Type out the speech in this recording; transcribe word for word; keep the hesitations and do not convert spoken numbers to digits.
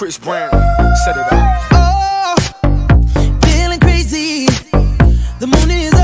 Chris Brown, set it up. Oh, feeling crazy, the moon is